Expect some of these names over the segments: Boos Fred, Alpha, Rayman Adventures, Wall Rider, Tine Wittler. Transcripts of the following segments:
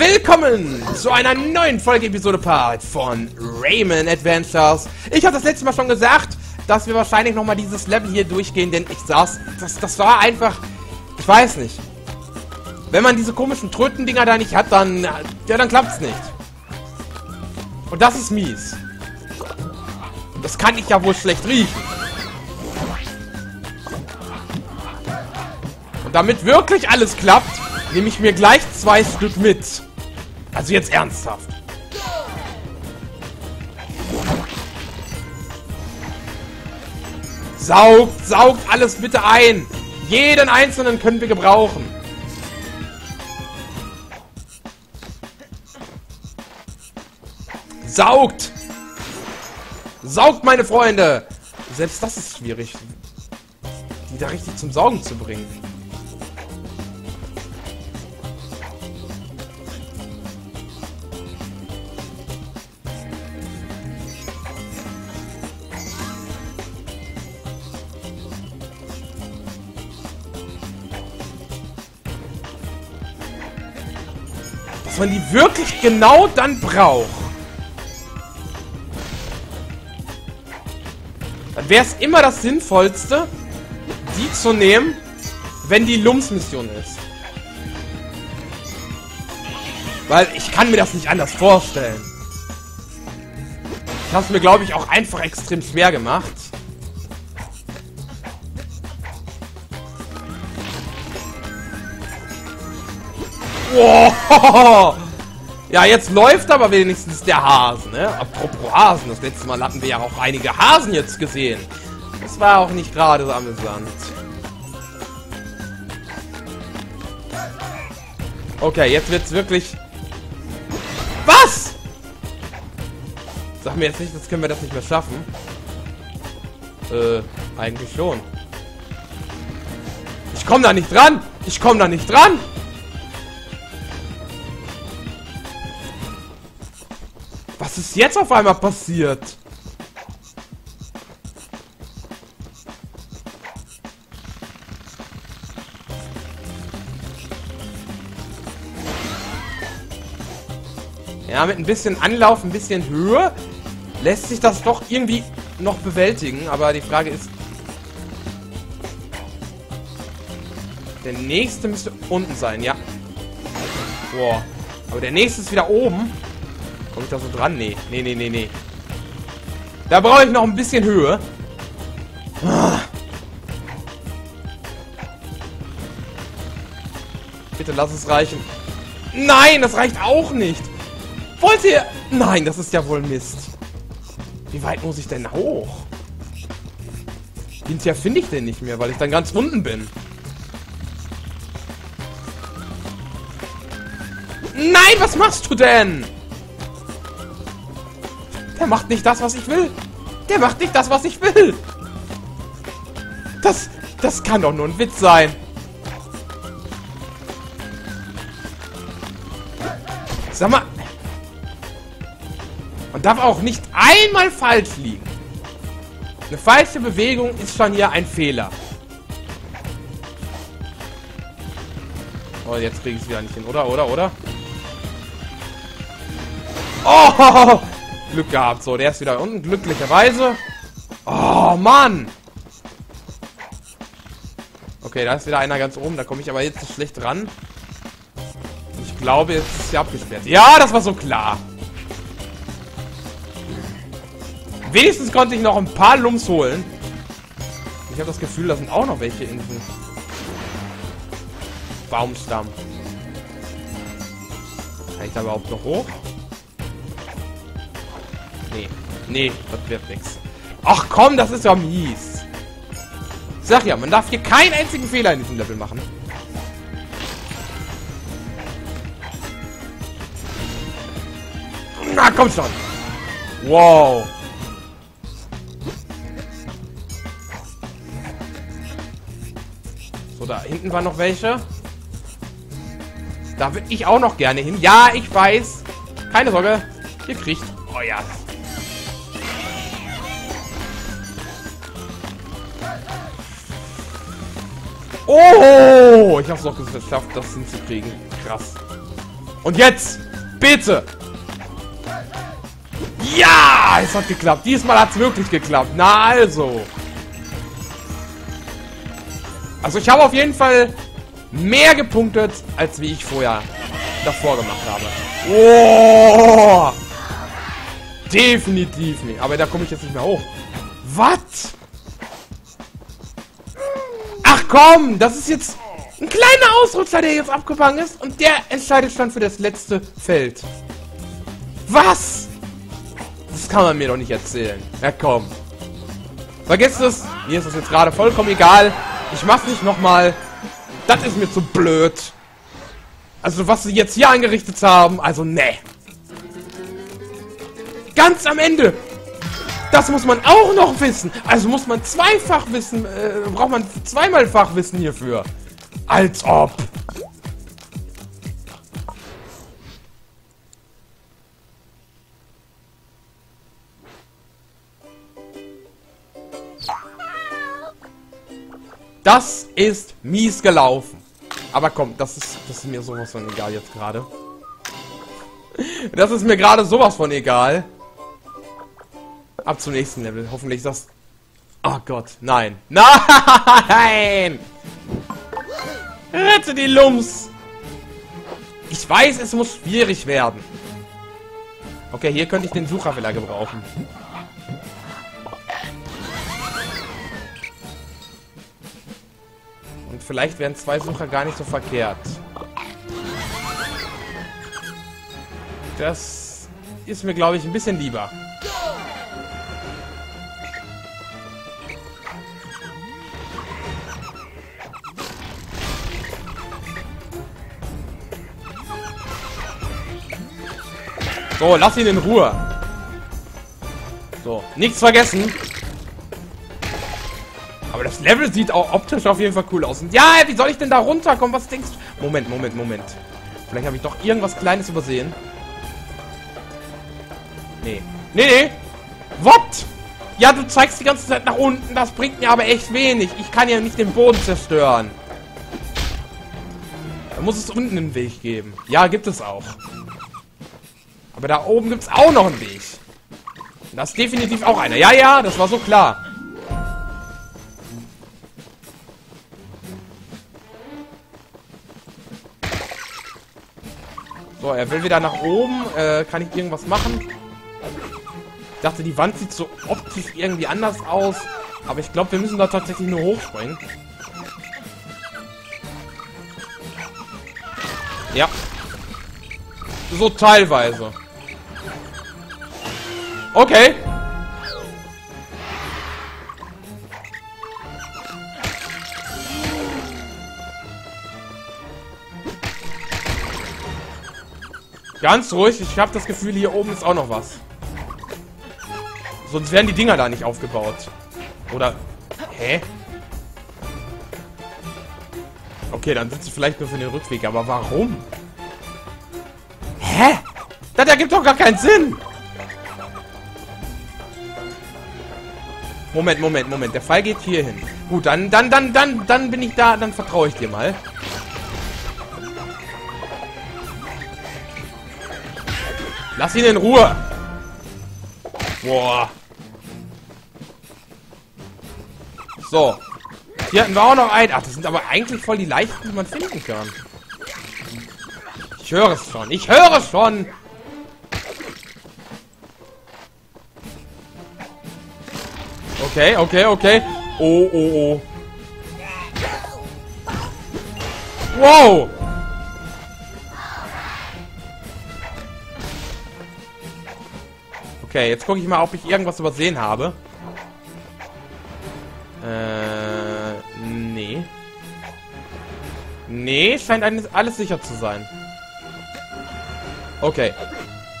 Willkommen zu einer neuen Folge Episode Part von Rayman Adventures. Ich habe das letzte Mal schon gesagt, dass wir wahrscheinlich nochmal dieses Level hier durchgehen, denn ich saß... Das war einfach... Ich weiß nicht. Wenn man diese komischen Tröten-Dinger da nicht hat, dann... Ja, dann klappt's nicht. Und das ist mies. Das kann ich ja wohl schlecht riechen. Und damit wirklich alles klappt, nehme ich mir gleich 2 Stück mit. Also jetzt ernsthaft. Saugt alles bitte ein. Jeden einzelnen können wir gebrauchen. Saugt, meine Freunde. Selbst das ist schwierig, die da richtig zum Saugen zu bringen. Dass man die wirklich genau dann braucht. Dann wäre es immer das Sinnvollste, die zu nehmen, wenn die Lums-Mission ist. Weil ich kann mir das nicht anders vorstellen. Ich habe es mir, glaube ich, auch einfach extrem schwer gemacht. Wow. Ja, jetzt läuft aber wenigstens der Hasen, ne? Apropos Hasen, das letzte Mal hatten wir ja auch einige Hasen jetzt gesehen. Das war auch nicht gerade so amüsant. Okay, jetzt wird's wirklich... Was? Sag mir jetzt nicht, jetzt können wir das nicht mehr schaffen. Eigentlich schon. Ich komm da nicht dran! Ich komm da nicht dran! Was ist jetzt auf einmal passiert? Ja, mit ein bisschen Anlauf, ein bisschen Höhe lässt sich das doch irgendwie noch bewältigen. Aber die Frage ist... Der nächste müsste unten sein, ja. Boah. Aber der nächste ist wieder oben. Komme ich da so dran? Nee. Nee. Da brauche ich noch ein bisschen Höhe. Bitte lass es reichen. Nein, das reicht auch nicht. Wollt ihr... Nein, das ist ja wohl Mist. Wie weit muss ich denn hoch? Hinterher finde ich den nicht mehr, weil ich dann ganz unten bin. Nein, was machst du denn? Der macht nicht das, was ich will. Der macht nicht das, was ich will. Das kann doch nur ein Witz sein. Sag mal. Man darf auch nicht einmal falsch liegen. Eine falsche Bewegung ist schon hier ein Fehler. Oh, jetzt krieg ich es wieder nicht hin, oder? Oh! Glück gehabt. So, der ist wieder unten, glücklicherweise. Oh, Mann! Okay, da ist wieder einer ganz oben. Da komme ich aber jetzt nicht schlecht ran. Ich glaube, jetzt ist hier abgesperrt. Ja, das war so klar. Wenigstens konnte ich noch ein paar Lumps holen. Ich habe das Gefühl, da sind auch noch welche Inseln. Baumstamm. Kann ich da überhaupt noch hoch? Nee, das wird nichts. Ach komm, das ist ja mies. Ich sag ja, man darf hier keinen einzigen Fehler in diesem Level machen. Na, komm schon. Wow. So, da hinten waren noch welche. Da würde ich auch noch gerne hin. Ja, ich weiß. Keine Sorge. Ihr kriegt euer... Oh, ich hab's doch geschafft, das hinzukriegen. Krass. Und jetzt! Bitte! Ja! Es hat geklappt. Diesmal hat es wirklich geklappt. Na also. Also ich habe auf jeden Fall mehr gepunktet, als wie ich vorher davor gemacht habe. Oh! Definitiv nicht. Aber da komme ich jetzt nicht mehr hoch. Was? Ach komm, das ist jetzt ein kleiner Ausrutscher, der jetzt abgefangen ist. Und der entscheidet dann für das letzte Feld. Was? Das kann man mir doch nicht erzählen. Ja komm. Vergesst es. Mir ist das jetzt gerade vollkommen egal. Ich mach's nicht nochmal. Das ist mir zu blöd. Also was sie jetzt hier angerichtet haben. Also ne. Ganz am Ende. Das muss man auch noch wissen. Also muss man zweifach wissen. Braucht man zweimal Fachwissen hierfür. Als ob. Das ist mies gelaufen. Aber komm, das ist mir sowas von egal jetzt gerade. Das ist mir gerade sowas von egal. Ab zum nächsten Level. Hoffentlich ist das... Oh Gott, nein. Nein! Rette die Lumps! Ich weiß, es muss schwierig werden. Okay, hier könnte ich den Sucherfehler gebrauchen. Und vielleicht wären zwei Sucher gar nicht so verkehrt. Das ist mir, glaube ich, ein bisschen lieber. So, lass ihn in Ruhe. So, nichts vergessen. Aber das Level sieht auch optisch auf jeden Fall cool aus. Und ja, wie soll ich denn da runterkommen? Was denkst du? Moment, Moment, Moment. Vielleicht habe ich doch irgendwas Kleines übersehen. Nee. Nee, nee. What? Ja, du zeigst die ganze Zeit nach unten. Das bringt mir aber echt wenig. Ich kann ja nicht den Boden zerstören. Da muss es unten einen Weg geben. Ja, gibt es auch. Aber da oben gibt es auch noch einen Weg. Und da ist definitiv auch einer. Ja, ja, das war so klar. So, er will wieder nach oben. Kann ich irgendwas machen? Ich dachte, die Wand sieht so optisch irgendwie anders aus. Aber ich glaube, wir müssen da tatsächlich nur hochspringen. Ja. So teilweise. Okay. Ganz ruhig. Ich habe das Gefühl, hier oben ist auch noch was. Sonst werden die Dinger da nicht aufgebaut. Oder... Hä? Okay, dann sind sie vielleicht nur für den Rückweg. Aber warum? Hä? Das ergibt doch gar keinen Sinn. Moment, Moment, Moment. Der Fall geht hier hin. Gut, dann bin ich da. Dann vertraue ich dir mal. Lass ihn in Ruhe. Boah. So. Hier hatten wir auch noch einen. Ach, das sind aber eigentlich voll die leichten, die man finden kann. Ich höre es schon. Ich höre es schon. Okay, okay, okay. Oh, oh, oh. Wow. Okay, jetzt gucke ich mal, ob ich irgendwas übersehen habe. Nee. Nee, scheint alles sicher zu sein. Okay.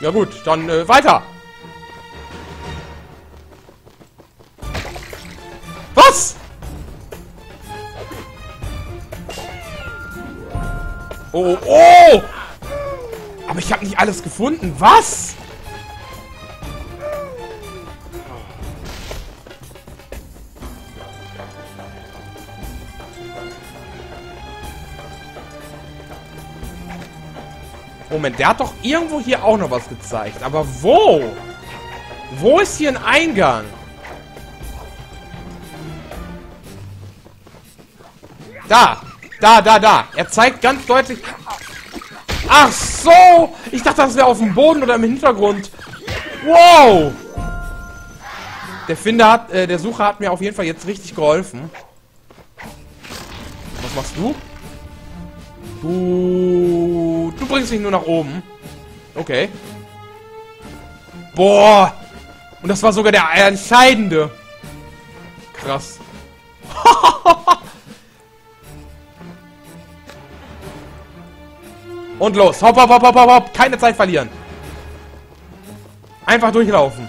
Ja gut, dann weiter. Was? Oh, oh! Aber ich habe nicht alles gefunden. Was? Moment, der hat doch irgendwo hier auch noch was gezeigt. Aber wo? Wo ist hier ein Eingang? Da! Da, da, da! Er zeigt ganz deutlich... Ach so! Ich dachte, das wäre auf dem Boden oder im Hintergrund. Wow! Der Finder hat... der Sucher hat mir auf jeden Fall jetzt richtig geholfen. Was machst du? Du bringst mich nur nach oben. Okay. Boah! Und das war sogar der entscheidende. Krass. Und los. Hopp, hopp, hopp, hopp, hopp. Keine Zeit verlieren. Einfach durchlaufen.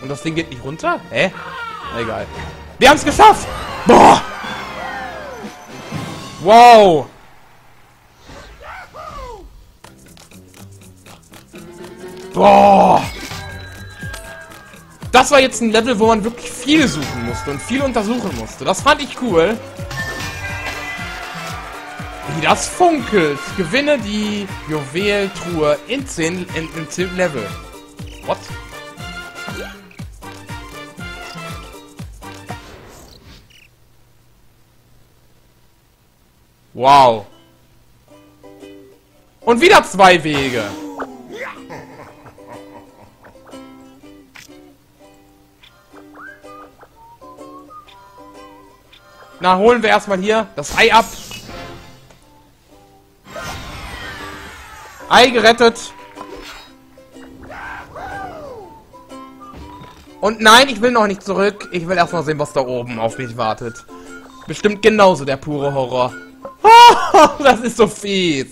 Und das Ding geht nicht runter? Hä? Egal. Wir haben es geschafft. Boah. Wow. Boah. Das war jetzt ein Level, wo man wirklich viel suchen musste und viel untersuchen musste. Das fand ich cool. Wie das funkelt. Gewinne die Juweltruhe in 10 Level. What? Wow. Und wieder 2 Wege. Na, holen wir erstmal hier das Ei ab. Ei gerettet. Und nein, ich will noch nicht zurück. Ich will erstmal sehen, was da oben auf mich wartet. Bestimmt genauso der pure Horror. Oh, das ist so fies.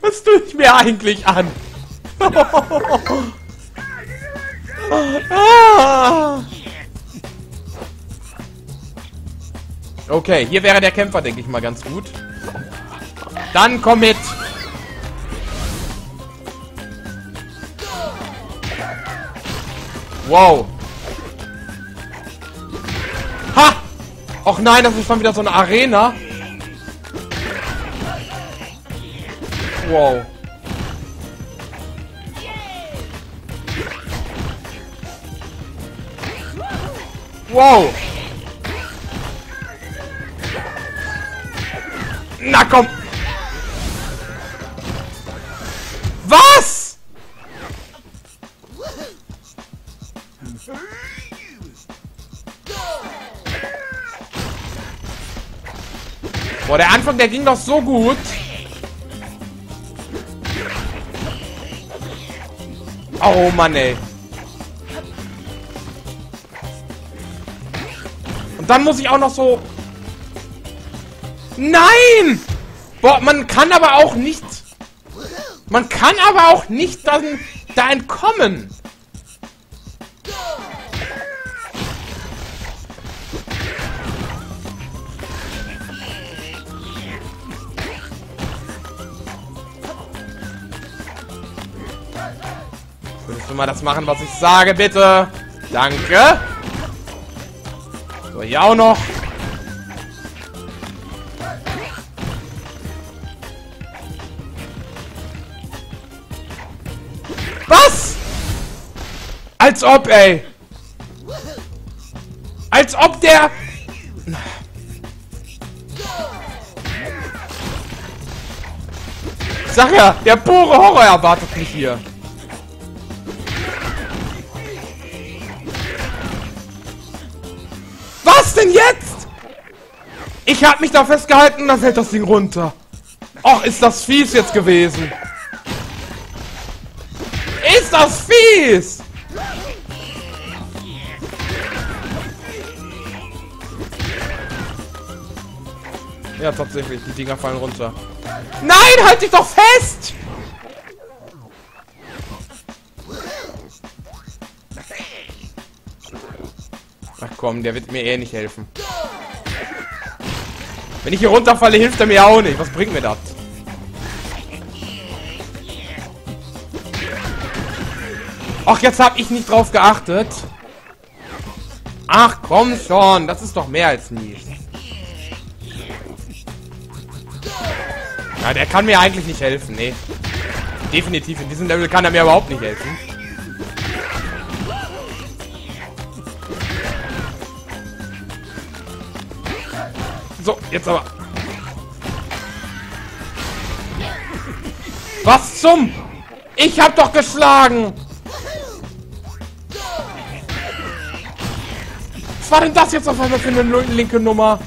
Was tue ich mir eigentlich an? Okay, hier wäre der Kämpfer, denke ich mal, ganz gut. Dann komm mit. Wow. Ha! Och nein, das ist schon wieder so eine Arena. Wow. Wow. Na komm. Was? Boah, der Anfang, der ging doch so gut. Oh Mann, ey. Und dann muss ich auch noch so... Nein! Boah, man kann aber auch nicht... Man kann aber auch nicht dann da entkommen. Könntest du mal das machen, was ich sage, bitte? Danke. So, hier auch noch. Was? Als ob, ey. Als ob der... Ich sag ja, der pure Horror erwartet mich hier. Was denn jetzt? Ich hab mich da festgehalten und dann fällt das Ding runter. Och, ist das fies jetzt gewesen. Ist das fies! Ja, tatsächlich, die Dinger fallen runter. Nein, halt dich doch fest! Ach komm, der wird mir eh nicht helfen. Wenn ich hier runterfalle, hilft er mir auch nicht. Was bringt mir das? Ach, jetzt habe ich nicht drauf geachtet. Ach, komm schon. Das ist doch mehr als nie. Ja, der kann mir eigentlich nicht helfen, nee. Definitiv, in diesem Level kann er mir überhaupt nicht helfen. So, jetzt aber. Was zum? Ich hab doch geschlagen! Was war denn das jetzt auf einmal für eine linke Nummer?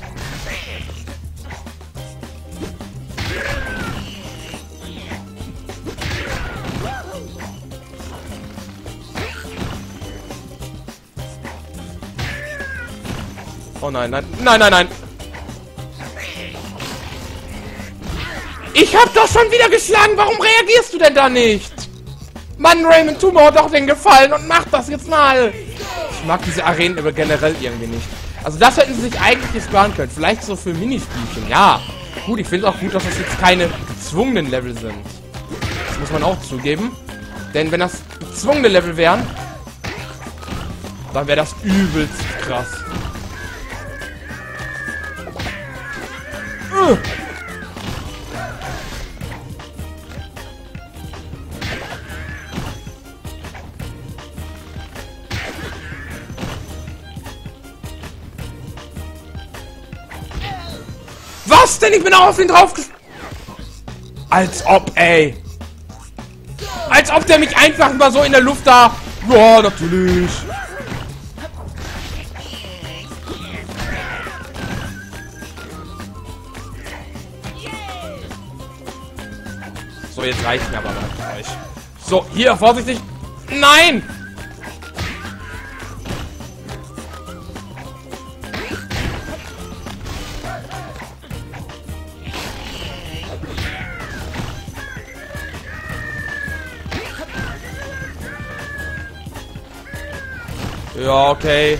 Oh nein, nein, nein, nein, nein. Ich hab doch schon wieder geschlagen. Warum reagierst du denn da nicht? Mann, Rayman, tu mir doch den Gefallen und mach das jetzt mal. Ich mag diese Arenen aber generell irgendwie nicht. Also das hätten sie sich eigentlich sparen können. Vielleicht so für Minispielchen. Ja, gut, ich finde auch gut, dass das jetzt keine gezwungenen Level sind. Das muss man auch zugeben. Denn wenn das gezwungene Level wären, dann wäre das übelst krass. Was denn? Ich bin auch auf ihn drauf gesprungen. Als ob, ey. Als ob der mich einfach mal so in der Luft da... Ja, natürlich. So, jetzt reicht mir aber mal für euch. So, hier, vorsichtig. Nein! Ja, okay.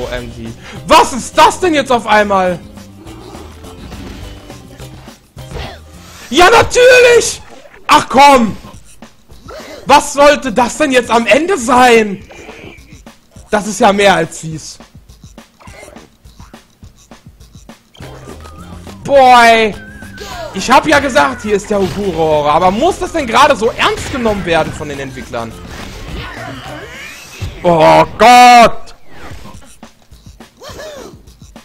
OMG. Was ist das denn jetzt auf einmal? Ja, natürlich! Ach komm! Was sollte das denn jetzt am Ende sein? Das ist ja mehr als fies. Boy! Ich hab ja gesagt, hier ist der Hukuro-Horror. Aber muss das denn gerade so ernst genommen werden von den Entwicklern? Oh Gott!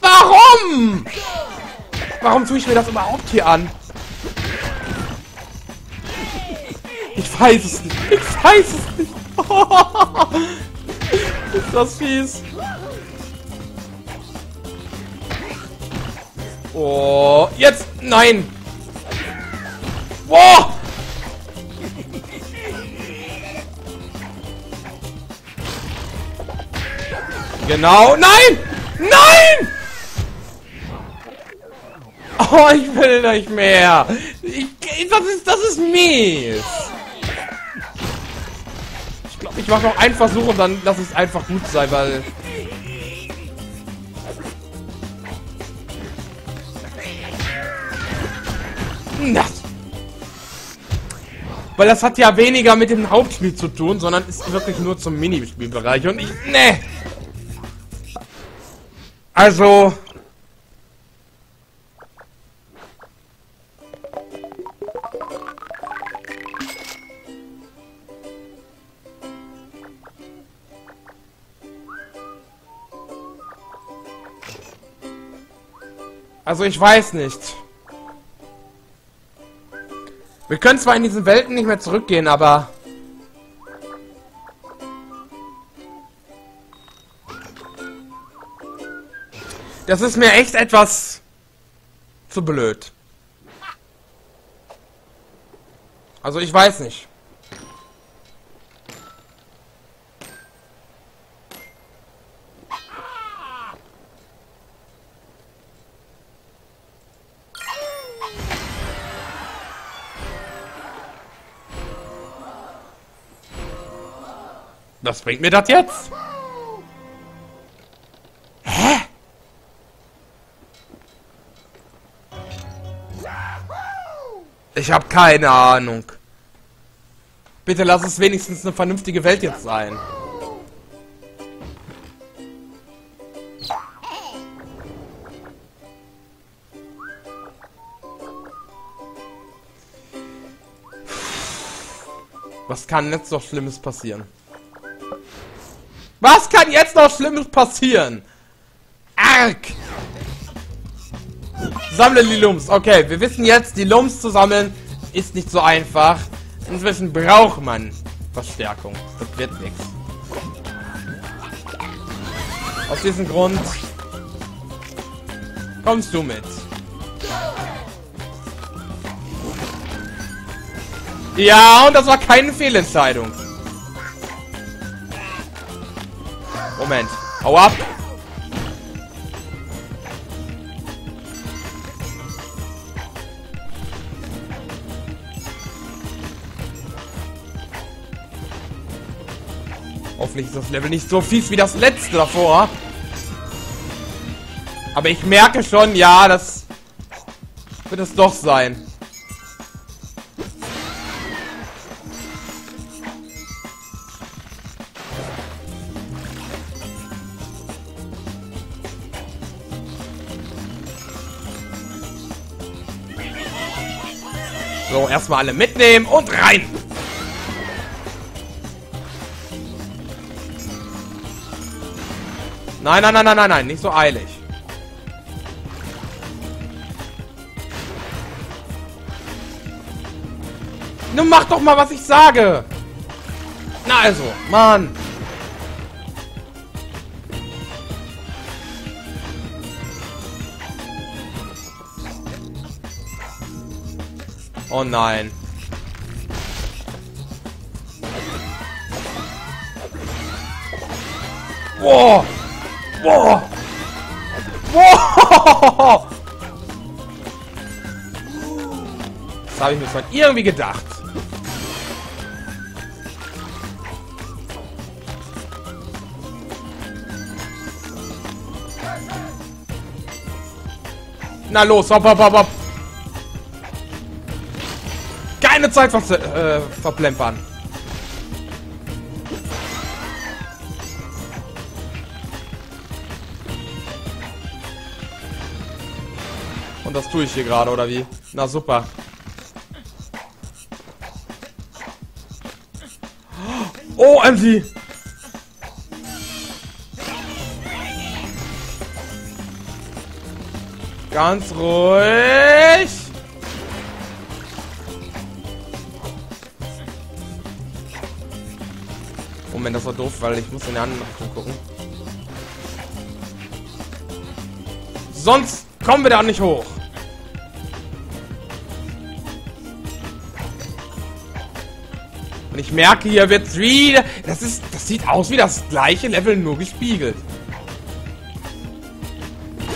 Warum? Warum tue ich mir das überhaupt hier an? Ich weiß es nicht. Ich weiß es nicht. Ist das fies. Oh, jetzt. Nein. Oh. Genau. Nein. Nein. Oh, ich will nicht mehr. Das ist mies. Ich mache noch einen Versuch und dann lass es einfach gut sein, weil... Weil das hat ja weniger mit dem Hauptspiel zu tun, sondern ist wirklich nur zum Minispielbereich und ich... Ne! Also... Also ich weiß nicht. Wir können zwar in diesen Welten nicht mehr zurückgehen, aber... Das ist mir echt etwas... zu blöd. Also ich weiß nicht. Was bringt mir das jetzt? Hä? Ich habe keine Ahnung. Bitte lass es wenigstens eine vernünftige Welt jetzt sein. Was kann jetzt noch Schlimmes passieren? Was kann jetzt noch Schlimmes passieren? Arg! Sammle die Lumps. Okay, wir wissen jetzt, die Lumps zu sammeln ist nicht so einfach. Inzwischen braucht man Verstärkung. Das wird nichts. Aus diesem Grund kommst du mit. Ja, und das war keine Fehlentscheidung. Moment. Hau ab. Hoffentlich ist das Level nicht so fies wie das letzte davor. Aber ich merke schon, ja, das wird es doch sein. So, erstmal alle mitnehmen und rein! Nein, nein, nein, nein, nein, nein, nicht so eilig. Nun mach doch mal, was ich sage! Na also, Mann! Oh nein. Boah. Boah. Boah. Das habe ich mir schon irgendwie gedacht. Na los, hopp, hopp, hopp, hopp. Keine Zeit verplempern. Und das tue ich hier gerade, oder wie? Na super. Oh, OMG! Ganz ruhig! Moment, das war doof, weil ich muss in die andere Richtung gucken. Sonst kommen wir da nicht hoch. Und ich merke, hier wird wieder... Das sieht aus wie das gleiche Level, nur gespiegelt.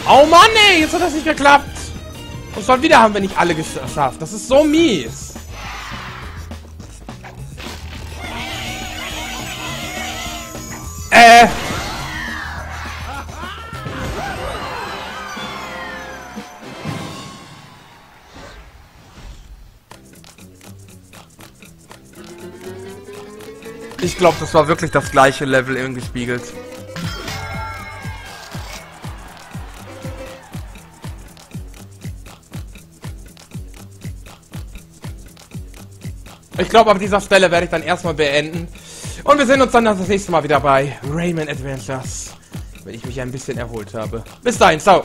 Oh Mann, ey, jetzt hat das nicht geklappt. Und schon wieder haben wir nicht alle geschafft. Das ist so mies. Ich glaube, das war wirklich das gleiche Level irgendwie gespiegelt. Ich glaube, an dieser Stelle werde ich dann erstmal beenden. Und wir sehen uns dann das nächste Mal wieder bei Rayman Adventures, wenn ich mich ein bisschen erholt habe. Bis dahin, ciao!